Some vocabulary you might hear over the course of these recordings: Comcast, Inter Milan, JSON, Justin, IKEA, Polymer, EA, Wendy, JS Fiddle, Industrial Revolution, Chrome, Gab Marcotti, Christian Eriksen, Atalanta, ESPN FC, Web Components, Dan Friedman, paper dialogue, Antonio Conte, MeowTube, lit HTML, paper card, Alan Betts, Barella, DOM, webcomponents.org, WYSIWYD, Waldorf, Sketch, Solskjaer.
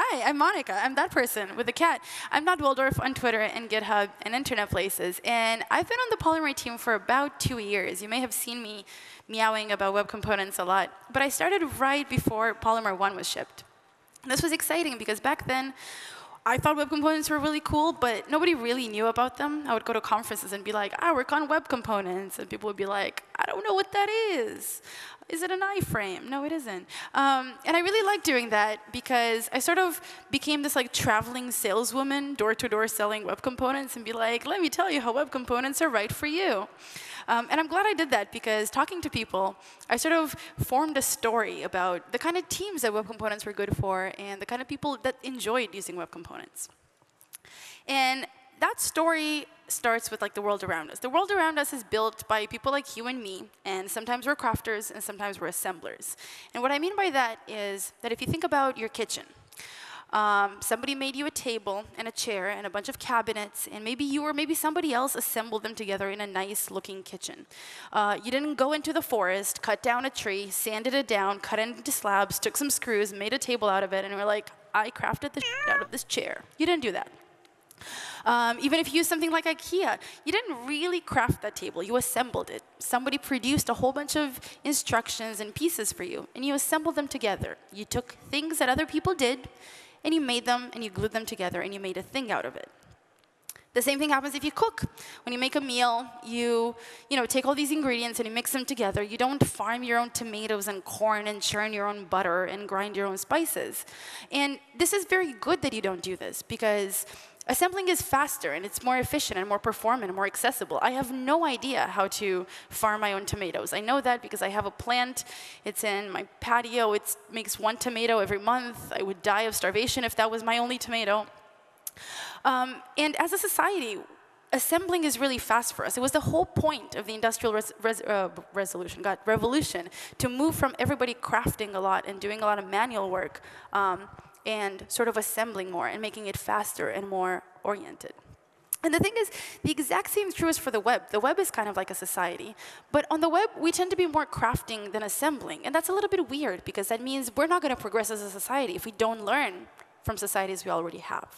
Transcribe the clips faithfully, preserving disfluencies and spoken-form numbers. hi, I'm Monica. I'm that person with a cat. I'm not Waldorf on Twitter and GitHub and internet places. And I've been on the Polymer team for about two years. You may have seen me meowing about web components a lot. But I started right before Polymer one was shipped. And this was exciting, because back then, I thought web components were really cool, but nobody really knew about them. I would go to conferences and be like, I work on web components. And people would be like, I don't know what that is. Is it an iframe? No, it isn't. Um, and I really liked doing that, because I sort of became this like traveling saleswoman, door-to-door selling web components, and be like, let me tell you how web components are right for you. Um, and I'm glad I did that, because talking to people, I sort of formed a story about the kind of teams that web components were good for and the kind of people that enjoyed using web components. And that story starts with like the world around us. The world around us is built by people like you and me, and sometimes we're crafters, and sometimes we're assemblers. And what I mean by that is that if you think about your kitchen, um, somebody made you a table and a chair and a bunch of cabinets, and maybe you or maybe somebody else assembled them together in a nice-looking kitchen. Uh, you didn't go into the forest, cut down a tree, sanded it down, cut it into slabs, took some screws, made a table out of it, and were like, I crafted the shit out of this chair. You didn't do that. Um, even if you use something like IKEA, you didn't really craft that table. You assembled it. Somebody produced a whole bunch of instructions and pieces for you, and you assembled them together. You took things that other people did, and you made them, and you glued them together, and you made a thing out of it. The same thing happens if you cook. When you make a meal, you, you know, take all these ingredients and you mix them together. You don't farm your own tomatoes and corn and churn your own butter and grind your own spices. And this is very good that you don't do this, because assembling is faster, and it's more efficient, and more performant, and more accessible. I have no idea how to farm my own tomatoes. I know that because I have a plant. It's in my patio. It makes one tomato every month. I would die of starvation if that was my only tomato. Um, and as a society, assembling is really fast for us. It was the whole point of the Industrial res res uh, resolution, God, Revolution, to move from everybody crafting a lot and doing a lot of manual work um, and sort of assembling more and making it faster and more oriented. And the thing is, the exact same is true as for the web. The web is kind of like a society. But on the web, we tend to be more crafting than assembling. And that's a little bit weird, because that means we're not going to progress as a society if we don't learn from societies we already have.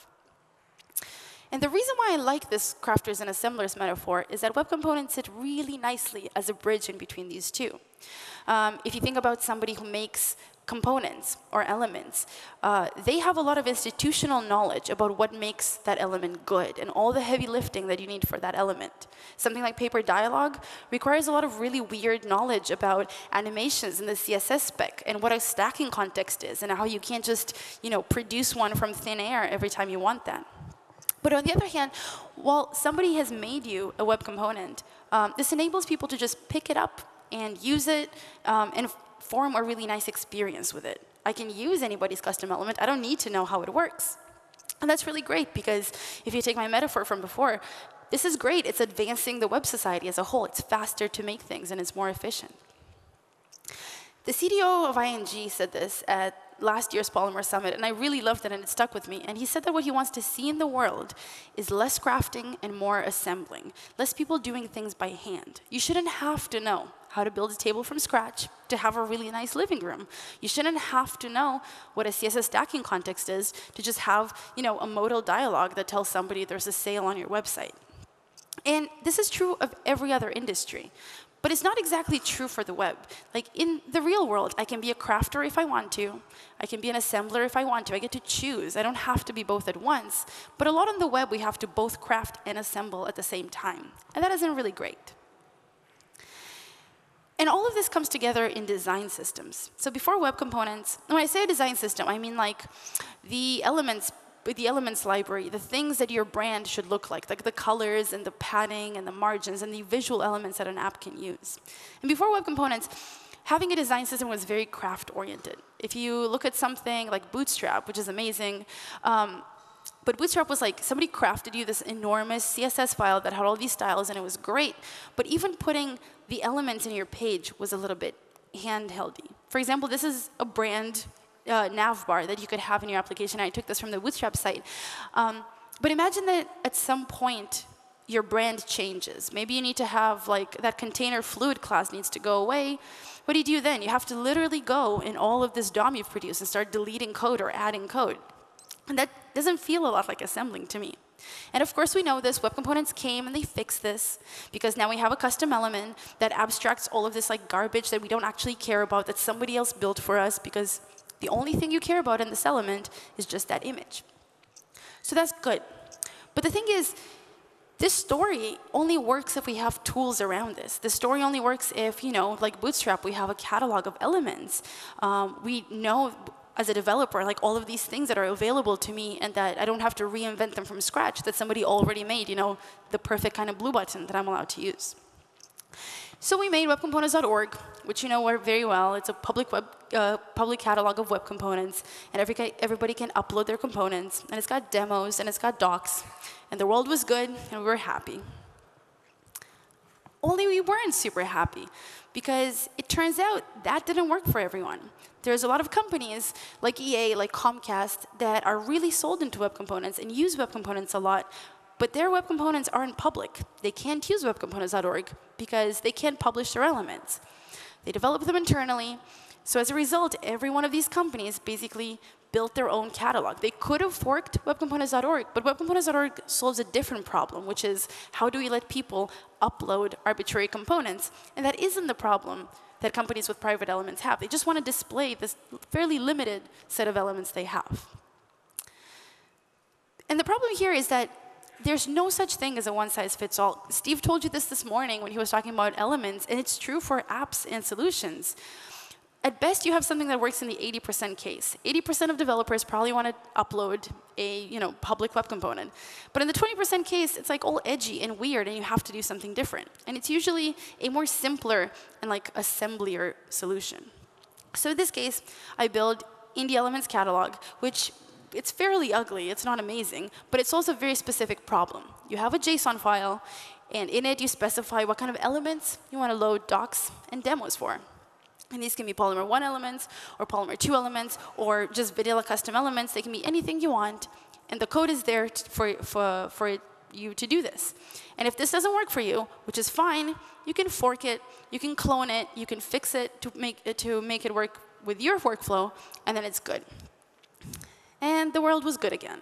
And the reason why I like this crafters and assemblers metaphor is that web components sit really nicely as a bridge in between these two. Um, if you think about somebody who makes components or elements, uh, they have a lot of institutional knowledge about what makes that element good and all the heavy lifting that you need for that element. Something like paper dialogue requires a lot of really weird knowledge about animations in the C S S spec and what a stacking context is and how you can't just, you know, produce one from thin air every time you want that. But on the other hand, while somebody has made you a web component, um, this enables people to just pick it up and use it um, and form a really nice experience with it. I can use anybody's custom element. I don't need to know how it works. And that's really great, because if you take my metaphor from before, this is great. It's advancing the web society as a whole. It's faster to make things, and it's more efficient. The C D O of I N G said this at last year's Polymer Summit, and I really loved it, and it stuck with me. And he said that what he wants to see in the world is less crafting and more assembling, less people doing things by hand. You shouldn't have to know how to build a table from scratch to have a really nice living room. You shouldn't have to know what a C S S stacking context is to just have, you know, a modal dialogue that tells somebody there's a sale on your website. And this is true of every other industry. But it's not exactly true for the web. Like in the real world, I can be a crafter if I want to. I can be an assembler if I want to. I get to choose. I don't have to be both at once. But a lot on the web, we have to both craft and assemble at the same time. And that isn't really great. And all of this comes together in design systems. So before web components, when I say a design system, I mean like the elements with the elements library, the things that your brand should look like, like the colors and the padding and the margins and the visual elements that an app can use. And before web components, having a design system was very craft-oriented. If you look at something like Bootstrap, which is amazing, um, but Bootstrap was like, somebody crafted you this enormous C S S file that had all these styles, and it was great. But even putting the elements in your page was a little bit handheldy. For example, this is a brand Uh, nav bar that you could have in your application. I took this from the Bootstrap site. Um, but imagine that at some point, your brand changes. Maybe you need to have, like, that container fluid class needs to go away. What do you do then? You have to literally go in all of this D O M you've produced and start deleting code or adding code. And that doesn't feel a lot like assembling to me. And of course, we know this. Web Components came and they fixed this, because now we have a custom element that abstracts all of this like garbage that we don't actually care about, that somebody else built for us, because the only thing you care about in this element is just that image. So that's good. But the thing is, this story only works if we have tools around this. The story only works if, you know, like Bootstrap, we have a catalog of elements. Um, we know, as a developer, like all of these things that are available to me, and that I don't have to reinvent them from scratch, that somebody already made, you know, the perfect kind of blue button that I'm allowed to use. So we made web components dot org, which you know very well. It's a public web, uh, public catalog of web components, and every, everybody can upload their components. And it's got demos, and it's got docs. And the world was good, and we were happy. Only we weren't super happy, because it turns out that didn't work for everyone. There's a lot of companies like E A, like Comcast, that are really sold into web components and use web components a lot, but their web components aren't public. They can't use web components dot org because they can't publish their elements. They develop them internally. So as a result, every one of these companies basically built their own catalog. They could have forked web components dot org, but web components dot org solves a different problem, which is how do we let people upload arbitrary components? And that isn't the problem that companies with private elements have. They just want to display this fairly limited set of elements they have. And the problem here is that there's no such thing as a one-size-fits-all. Steve told you this this morning when he was talking about elements, and it's true for apps and solutions. At best, you have something that works in the eighty percent case. eighty percent of developers probably want to upload a you know, public web component. But in the twenty percent case, it's like all edgy and weird, and you have to do something different. And it's usually a more simpler and like assemblier solution. So in this case, I build Indie Elements Catalog, which it's fairly ugly. It's not amazing. But it solves a very specific problem. You have a JSON file, and in it, you specify what kind of elements you want to load docs and demos for. And these can be Polymer one elements, or Polymer two elements, or just vanilla custom elements. They can be anything you want. And the code is there for, for, for you to do this. And if this doesn't work for you, which is fine, you can fork it. You can clone it. You can fix it to make it, to make it work with your workflow. And then it's good. And the world was good again.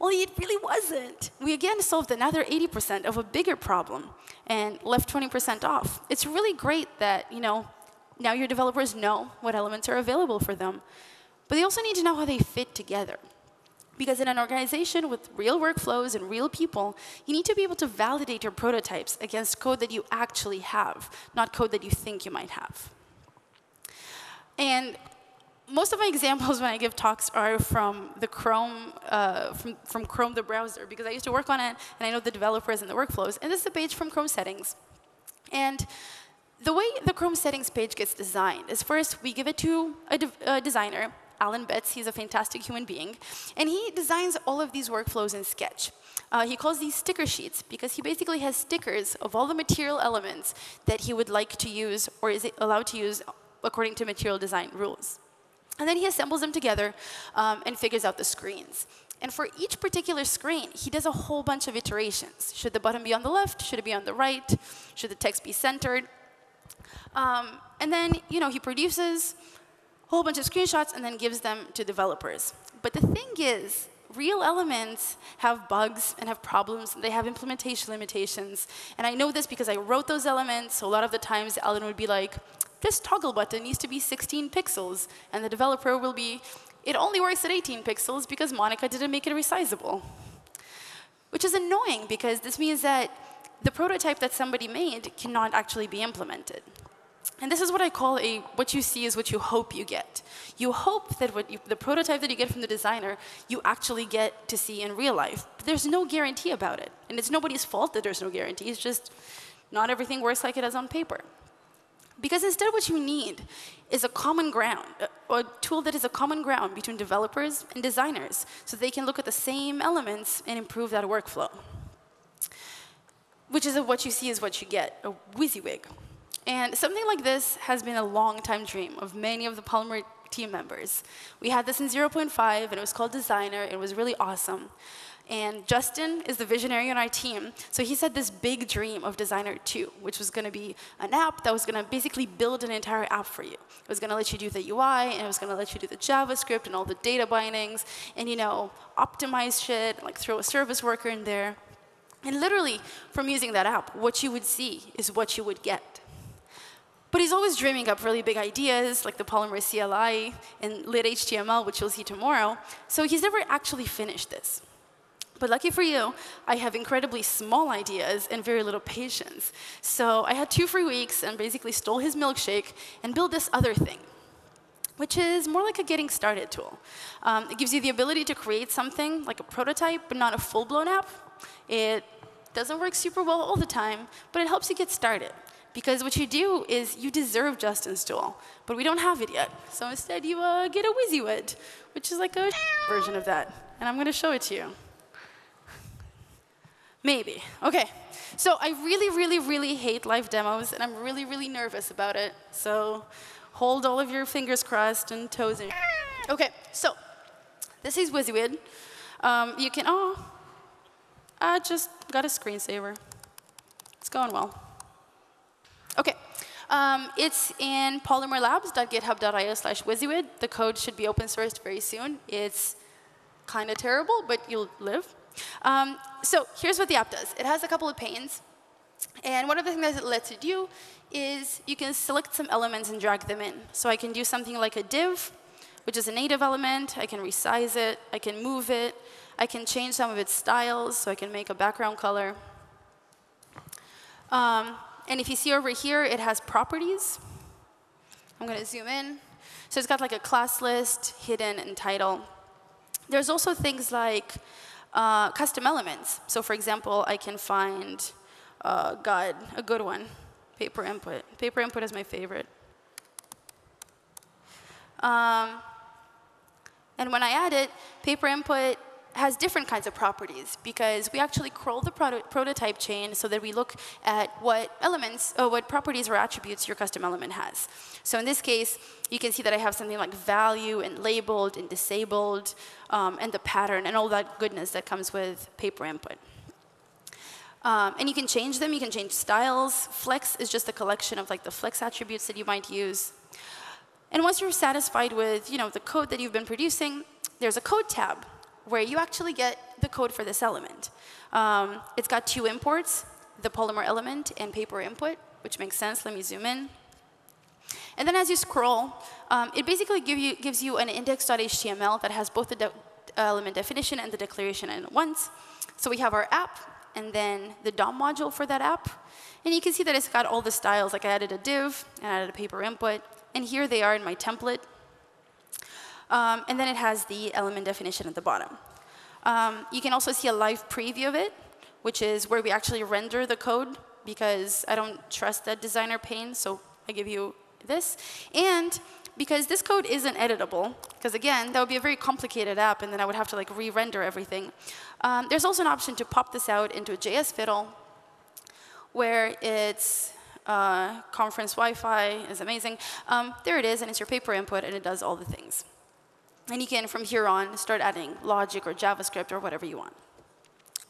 Well, it really wasn't. We again solved another eighty percent of a bigger problem and left twenty percent off. It's really great that, you know, now your developers know what elements are available for them. But they also need to know how they fit together. Because in an organization with real workflows and real people, you need to be able to validate your prototypes against code that you actually have, not code that you think you might have. And most of my examples when I give talks are from the Chrome, uh, from, from Chrome the browser, because I used to work on it, and I know the developers and the workflows. And this is a page from Chrome Settings. And the way the Chrome Settings page gets designed is first we give it to a, de a designer, Alan Betts. He's a fantastic human being. And he designs all of these workflows in Sketch. Uh, he calls these sticker sheets because he basically has stickers of all the material elements that he would like to use or is allowed to use according to material design rules. And then he assembles them together um, and figures out the screens. And for each particular screen, he does a whole bunch of iterations. Should the button be on the left? Should it be on the right? Should the text be centered? Um, and then, you know, he produces a whole bunch of screenshots and then gives them to developers. But the thing is, real elements have bugs and have problems. And they have implementation limitations. And I know this because I wrote those elements. So a lot of the times, Alan would be like, this toggle button needs to be sixteen pixels. And the developer will be, it only works at eighteen pixels because Monica didn't make it resizable. Which is annoying, because this means that the prototype that somebody made cannot actually be implemented. And this is what I call a what you see is what you hope you get. You hope that what you, the prototype that you get from the designer, you actually get to see in real life. But there's no guarantee about it. And it's nobody's fault that there's no guarantee. It's just not everything works like it does on paper. Because instead what you need is a common ground, or a tool that is a common ground between developers and designers, so they can look at the same elements and improve that workflow. Which is a what you see is what you get, a WYSIWYD. And something like this has been a long-time dream of many of the Polymer team members. We had this in zero point five, and it was called Designer. It was really awesome. And Justin is the visionary on our team. So he had this big dream of Designer two, which was going to be an app that was going to basically build an entire app for you. It was going to let you do the U I, and it was going to let you do the JavaScript and all the data bindings, and you know, optimize shit, like throw a service worker in there. And literally, from using that app, what you would see is what you would get. But he's always dreaming up really big ideas, like the Polymer C L I and lit H T M L, which you'll see tomorrow. So he's never actually finished this. But lucky for you, I have incredibly small ideas and very little patience. So I had two free weeks and basically stole his milkshake and built this other thing, which is more like a getting started tool. Um, it gives you the ability to create something like a prototype, but not a full-blown app. It doesn't work super well all the time, but it helps you get started. Because what you do is you deserve Justin's tool, but we don't have it yet. So instead, you uh, get a WYSIWYD, which is like a version of that. And I'm going to show it to you. Maybe. OK. So I really, really, really hate live demos, and I'm really, really nervous about it. So hold all of your fingers crossed and toes in. OK. So this is WYSIWYD. Um, you can, oh, I just got a screensaver. It's going well. OK. Um, it's in polymerlabs dot github dot i o slash WYSIWYD. The code should be open sourced very soon. It's kind of terrible, but you'll live. Um, so here's what the app does. It has a couple of panes. And one of the things that it lets you do is you can select some elements and drag them in. So I can do something like a div, which is a native element. I can resize it. I can move it. I can change some of its styles. So I can make a background color. Um, and if you see over here, it has properties. I'm going to zoom in. So it's got like a class list, hidden, and title. There's also things like Uh, custom elements. So for example, I can find, uh, God, a good one, paper input. Paper input is my favorite. Um, and when I add it, paper input has different kinds of properties, because we actually crawl the proto- prototype chain so that we look at what elements, or what properties or attributes your custom element has. So in this case, you can see that I have something like value and labeled and disabled um, and the pattern and all that goodness that comes with paper input. Um, and you can change them. You can change styles. Flex is just a collection of like the flex attributes that you might use. And once you're satisfied with you know, the code that you've been producing, there's a code tab where you actually get the code for this element. Um, it's got two imports, the Polymer element and paper input, which makes sense. Let me zoom in. And then as you scroll, um, it basically give you, gives you an index dot h t m l that has both the de element definition and the declaration at once. So we have our app, and then the D O M module for that app. And you can see that it's got all the styles. Like I added a div, and I added a paper input. And here they are in my template. Um, and then it has the element definition at the bottom. Um, you can also see a live preview of it, which is where we actually render the code, because I don't trust that designer pane, so I give you this. And because this code isn't editable, because again, that would be a very complicated app, and then I would have to like re-render everything. Um, there's also an option to pop this out into a J S Fiddle, where it's uh, conference Wi-Fi is amazing. Um, there it is, and it's your paper input, and it does all the things. And you can, from here on, start adding logic or JavaScript or whatever you want.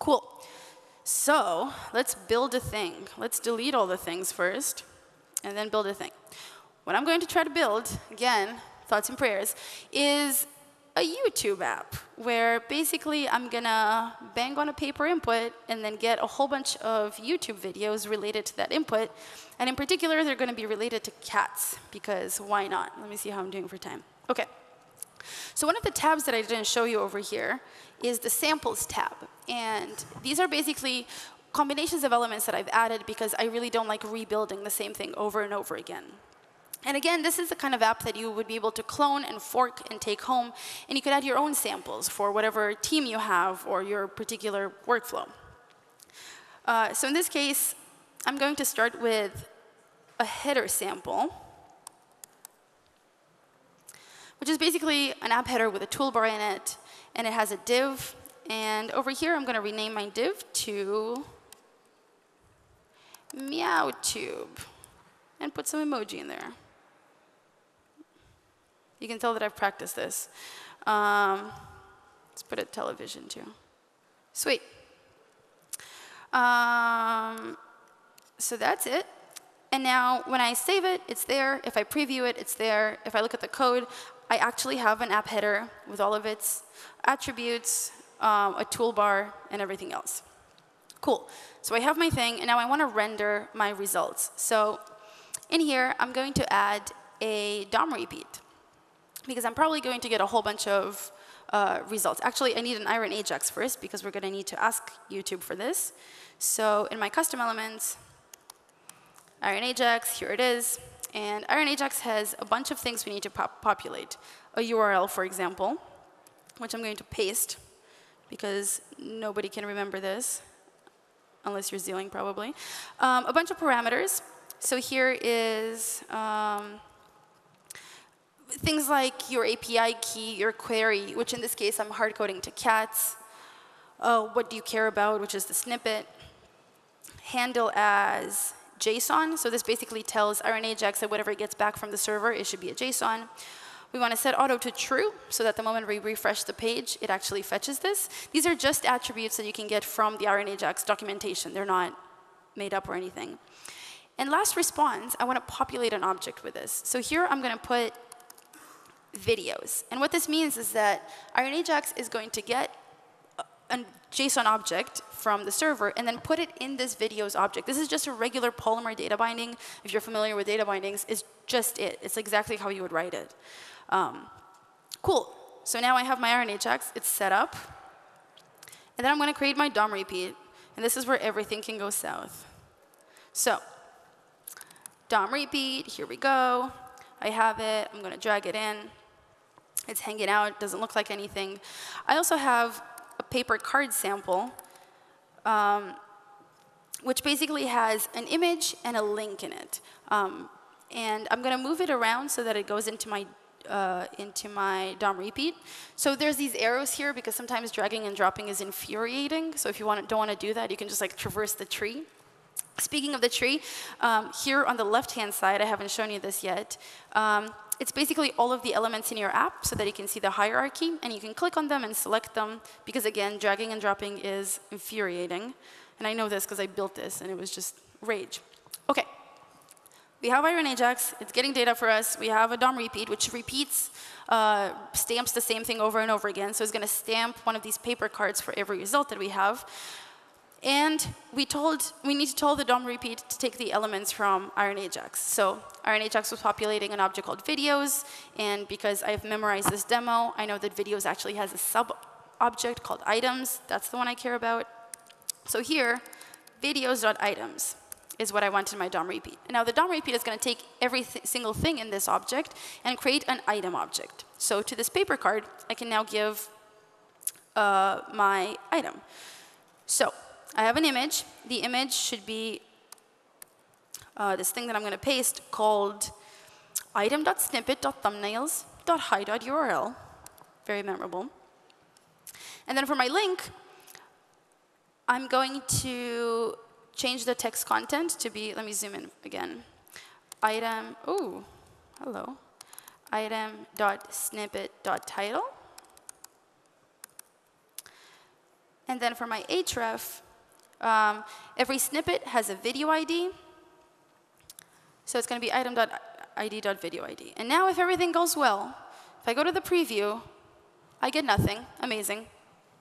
Cool. So let's build a thing. Let's delete all the things first, and then build a thing. What I'm going to try to build, again, thoughts and prayers, is a YouTube app where basically I'm going to bang on a paper input and then get a whole bunch of YouTube videos related to that input. And in particular, they're going to be related to cats, because why not? Let me see how I'm doing for time. OK. So one of the tabs that I didn't show you over here is the samples tab. And these are basically combinations of elements that I've added, because I really don't like rebuilding the same thing over and over again. And again, this is the kind of app that you would be able to clone and fork and take home. And you could add your own samples for whatever team you have or your particular workflow. Uh, so in this case, I'm going to start with a header sample, which is basically an app header with a toolbar in it. And it has a div. And over here, I'm going to rename my div to MeowTube and put some emoji in there. You can tell that I've practiced this. Um, let's put a television, too. Sweet. Um, so that's it. And now when I save it, it's there. If I preview it, it's there. If I look at the code, I actually have an app header with all of its attributes, um, a toolbar, and everything else. Cool. So I have my thing, and now I want to render my results. So in here, I'm going to add a D O M repeat, because I'm probably going to get a whole bunch of uh, results. Actually, I need an Iron Ajax first, because we're going to need to ask YouTube for this. So in my custom elements, Iron Ajax, here it is. And Iron Ajax has a bunch of things we need to pop populate. A U R L, for example, which I'm going to paste, because nobody can remember this, unless you're Zealing, probably. Um, a bunch of parameters. So here is um, things like your A P I key, your query, which in this case I'm hard coding to cats. Uh, what do you care about, which is the snippet. Handle as JSON. So this basically tells Iron Ajax that whatever it gets back from the server, it should be a JSON. We want to set auto to true, so that the moment we refresh the page, it actually fetches this. These are just attributes that you can get from the Iron Ajax documentation. They're not made up or anything. And last response, I want to populate an object with this. So here I'm going to put videos. And what this means is that Iron Ajax is going to get a JSON object from the server and then put it in this videos object. This is just a regular Polymer data binding. If you're familiar with data bindings, it's just it. It's exactly how you would write it. Um, cool. So now I have my Iron Ajax. It's set up. And then I'm going to create my D O M repeat. And this is where everything can go south. So D O M repeat, here we go. I have it. I'm going to drag it in. It's hanging out. Doesn't look like anything. I also have a paper card sample, um, which basically has an image and a link in it. Um, and I'm going to move it around so that it goes into my Uh, into my D O M repeat. So there's these arrows here, because sometimes dragging and dropping is infuriating. So if you want, don't want to do that, you can just like traverse the tree. Speaking of the tree, um, here on the left-hand side, I haven't shown you this yet, um, it's basically all of the elements in your app so that you can see the hierarchy. And you can click on them and select them, because again, dragging and dropping is infuriating. And I know this because I built this, and it was just rage. OK. We have Iron Ajax. It's getting data for us. We have a D O M repeat, which repeats, uh, stamps the same thing over and over again. So it's going to stamp one of these paper cards for every result that we have. And we told we need to tell the D O M repeat to take the elements from Iron Ajax. So Iron Ajax was populating an object called videos. And because I've memorized this demo, I know that videos actually has a sub-object called items. That's the one I care about. So here, videos.items is what I want in my D O M repeat. And now the D O M repeat is going to take every th single thing in this object and create an item object. So to this paper card, I can now give uh, my item. So I have an image. The image should be uh, this thing that I'm going to paste called item.snippet.thumbnails.high.url. Very memorable. And then for my link, I'm going to change the text content to be, let me zoom in again, item, oh, hello, item.snippet.title. And then for my href, um, every snippet has a video I D. So it's going to be item.id.video I D. And now if everything goes well, if I go to the preview, I get nothing. Amazing.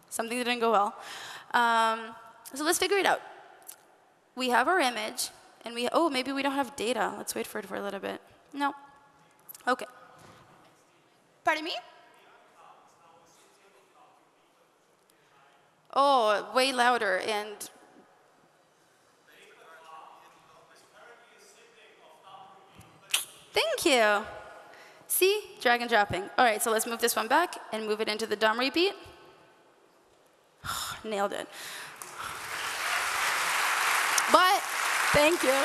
Something that didn't go well. Um, so let's figure it out. We have our image, and we, oh, maybe we don't have data. Let's wait for it for a little bit. No. OK. Pardon me? Oh, way louder. And thank you. See? Drag and dropping. All right, so let's move this one back and move it into the D O M repeat. Nailed it. But thank you.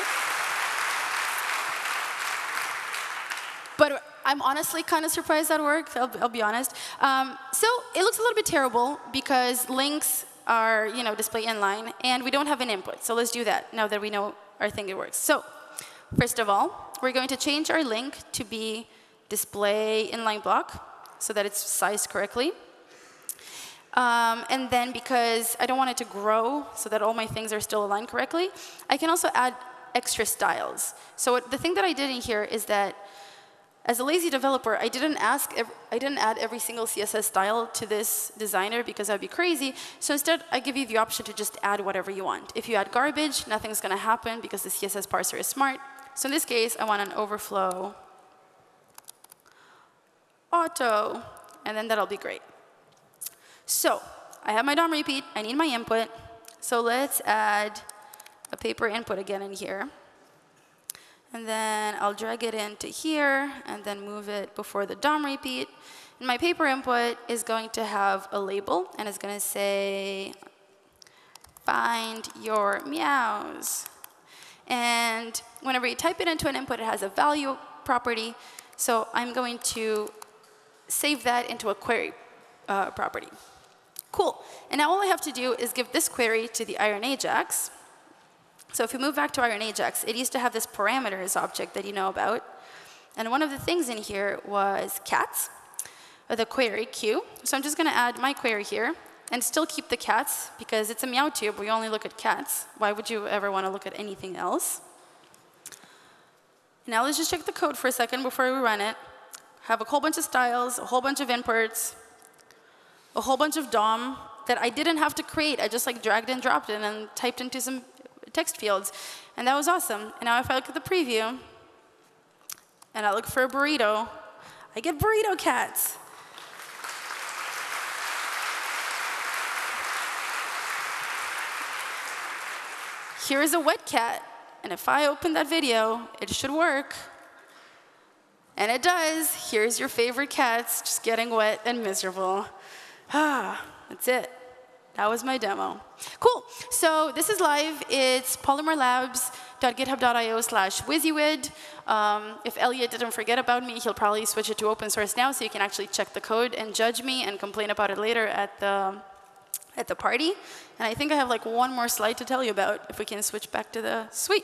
But I'm honestly kind of surprised that worked. I'll, I'll be honest. Um, so it looks a little bit terrible because links are, you know, display inline, and we don't have an input. So let's do that now that we know our thing. It works. So first of all, we're going to change our link to be display inline block so that it's sized correctly. Um, and then because I don't want it to grow so that all my things are still aligned correctly, I can also add extra styles. So what, the thing that I did in here is that as a lazy developer, I didn't ask, I didn't add every single C S S style to this designer because that'd be crazy. So instead, I give you the option to just add whatever you want. If you add garbage, nothing's going to happen because the C S S parser is smart. So in this case, I want an overflow auto, and then that'll be great. So I have my D O M repeat. I need my input. So let's add a paper input again in here. And then I'll drag it into here and then move it before the D O M repeat. And my paper input is going to have a label, and it's going to say, find your meows. And whenever you type it into an input, it has a value property. So I'm going to save that into a query uh, property. Cool. And now all I have to do is give this query to the Iron Ajax. So if you move back to Iron Ajax, it used to have this parameters object that you know about. And one of the things in here was cats, or the query queue. So I'm just going to add my query here and still keep the cats, because it's a MeowTube. We only look at cats. Why would you ever want to look at anything else? Now let's just check the code for a second before we run it. Have a whole bunch of styles, a whole bunch of inputs, a whole bunch of D O M that I didn't have to create. I just like dragged and dropped it and typed into some text fields. And that was awesome. And now if I look at the preview, and I look for a burrito, I get burrito cats. Here is a wet cat. And if I open that video, it should work. And it does. Here's your favorite cats just getting wet and miserable. Ah, that's it. That was my demo. Cool. So this is live. It's polymerlabs dot github dot i o slash WYSIWYD. Um, if Elliot didn't forget about me, he'll probably switch it to open source now, so you can actually check the code and judge me and complain about it later at the, at the party. And I think I have like one more slide to tell you about, if we can switch back to the suite.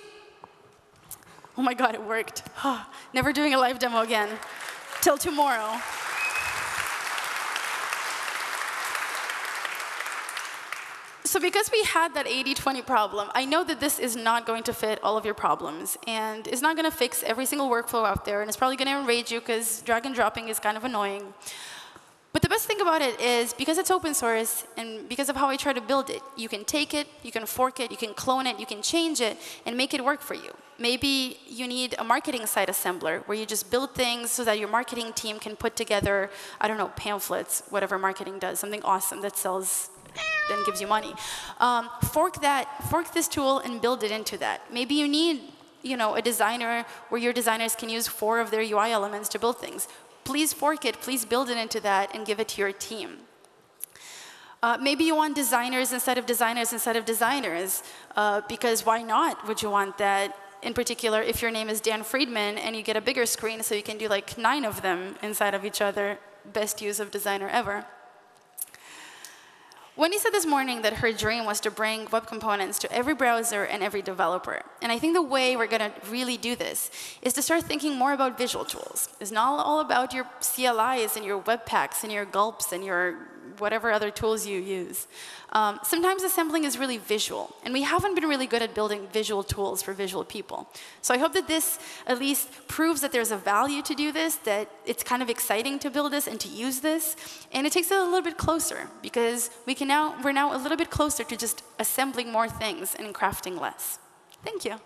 Oh my god, it worked. Never doing a live demo again till tomorrow. So because we had that eighty twenty problem, I know that this is not going to fit all of your problems. And it's not going to fix every single workflow out there. And it's probably going to enrage you, because drag and dropping is kind of annoying. But the best thing about it is, because it's open source, and because of how I try to build it, you can take it, you can fork it, you can clone it, you can change it, and make it work for you. Maybe you need a marketing site assembler, where you just build things so that your marketing team can put together, I don't know, pamphlets, whatever marketing does, something awesome that sells then gives you money. Um, fork that, fork this tool and build it into that. Maybe you need, you know, a designer where your designers can use four of their U I elements to build things. Please fork it, please build it into that and give it to your team. Uh, maybe you want designers instead of designers instead of designers, uh, because why not would you want that? In particular, if your name is Dan Friedman and you get a bigger screen so you can do like nine of them inside of each other, best use of designer ever. Wendy said this morning that her dream was to bring web components to every browser and every developer. And I think the way we're going to really do this is to start thinking more about visual tools. It's not all about your C L Is and your webpacks and your gulps and your whatever other tools you use. Um, sometimes assembling is really visual. And we haven't been really good at building visual tools for visual people. So I hope that this at least proves that there's a value to do this, that it's kind of exciting to build this and to use this. And it takes it a little bit closer, because we can now, we're now a little bit closer to just assembling more things and crafting less. Thank you.